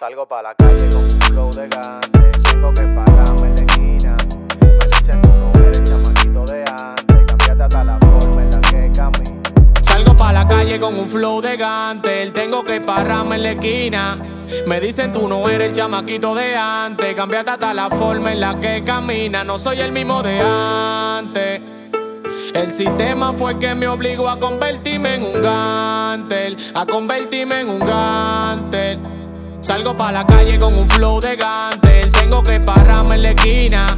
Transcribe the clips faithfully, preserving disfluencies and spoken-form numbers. Salgo pa' la calle con un flow de gante. Tengo que pararme en la esquina. Me dicen tú no eres chamaquito de antes. Cambiate hasta la forma en la que camino. Salgo pa' la calle con un flow de gante. Tengo que pararme en la esquina. Me dicen tú no eres el chamaquito de antes. Cambiate hasta la forma en la que camina. No soy el mismo de antes. El sistema fue que me obligó a convertirme en un gantel, a convertirme en un gantel. Salgo pa' la calle con un flow de gantel. Tengo que pararme en la esquina.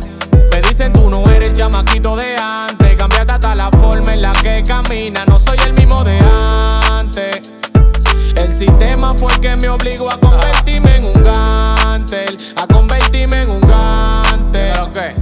Me dicen tú no eres el chamaquito de antes. Cambiate hasta la forma en la que camina. No soy el mismo de antes. El sistema fue el que me obligó a convertirme en un gantel, a convertirme en un gantel. ¿Pero qué?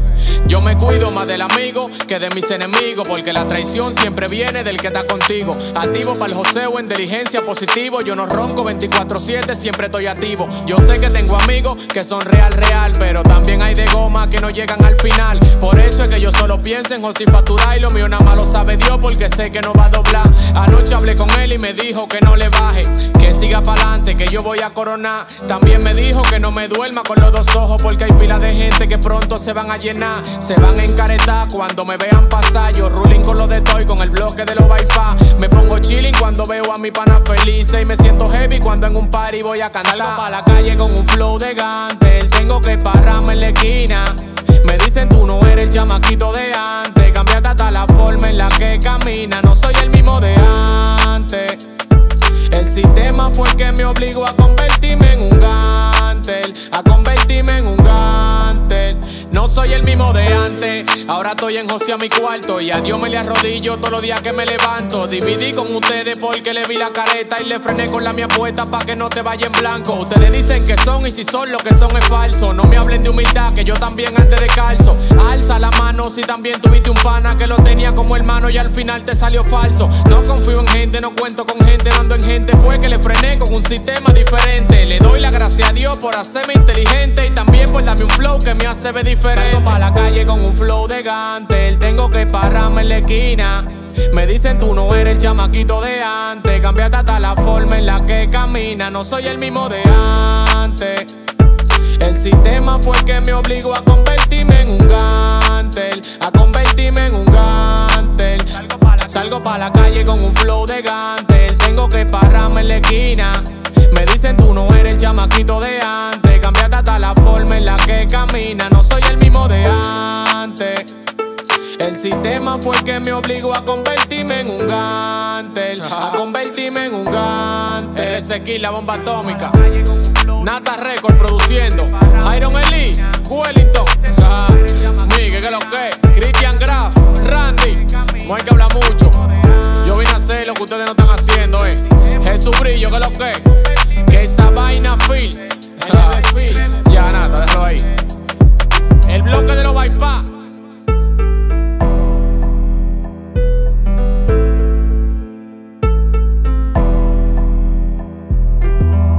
Yo me cuido más del amigo que de mis enemigos, porque la traición siempre viene del que está contigo. Activo para el joseo, en diligencia positivo. Yo no ronco veinticuatro siete, siempre estoy activo. Yo sé que tengo amigos que son real, real, pero también hay de goma que no llegan al final. Por eso es que yo solo pienso en Josifaturar y lo mío nada más lo sabe Dios, porque sé que no va a doblar. Anoche hablé con él y me dijo que no le baje, que siga pa'lante, que yo voy a coronar. También me dijo que no me duerma con los dos ojos, porque hay pila de gente que pronto se van a llenar. Se van a encaretar cuando me vean pasar. Yo ruling con lo de toy, con el bloque de los bypass. Me pongo chilling cuando veo a mi pana felices. Y me siento heavy cuando en un party voy a cantar. Salgo pa' la calle con un flow de gantel. Tengo que pararme en la esquina. Me dicen tú no eres el chamaquito de antes. Cambiate hasta la forma en la que camina. No soy el mismo de antes. El sistema fue el que me obligó a convertirme en un gantel, a convertirme en un gantel. No soy el mismo de antes, ahora estoy en José a mi cuarto y a Dios me le arrodillo todos los días que me levanto. Dividí con ustedes porque le vi la careta y le frené con la mi apuesta pa' que no te vaya en blanco. Ustedes dicen que son y si son lo que son es falso. No me hablen de humildad que yo también ande descalzo. Alza la mano si también tuviste un pana que lo tenía como hermano y al final te salió falso. No confío en gente, no cuento con gente, no ando en gente. Fue que le frené con un sistema diferente. Le doy la gracia a Dios por hacerme inteligente y también por darme un flow que me hace ver diferente. Salgo pa' la calle con un flow de gantel. Tengo que pararme en la esquina. Me dicen tú no eres el chamaquito de antes. Cambiate hasta la forma en la que camina. No soy el mismo de antes. El sistema fue el que me obligó a convertirme en un gantel, a convertirme en un gantel. Salgo pa' la calle con un flow de gantel. Tengo que pararme en la esquina. Me dicen tú no eres el chamaquito de antes. Cambiate hasta la forma en la que camina. No soy el mismo de antes. El sistema fue el que me obligó a convertirme en un gantel, a convertirme en un gantel. Ezequiel, la bomba atómica. Natarecord produciendo. Iron Eli, Wellington, Miguel, que lo que Christian Graf, Randy. No hay que hablar mucho. Yo vine a hacer lo que ustedes no están haciendo, eh. Jesús Brillo, que lo que que esa vaina feel. Ya, nada, déjalo ahí. El bloque de los bypass.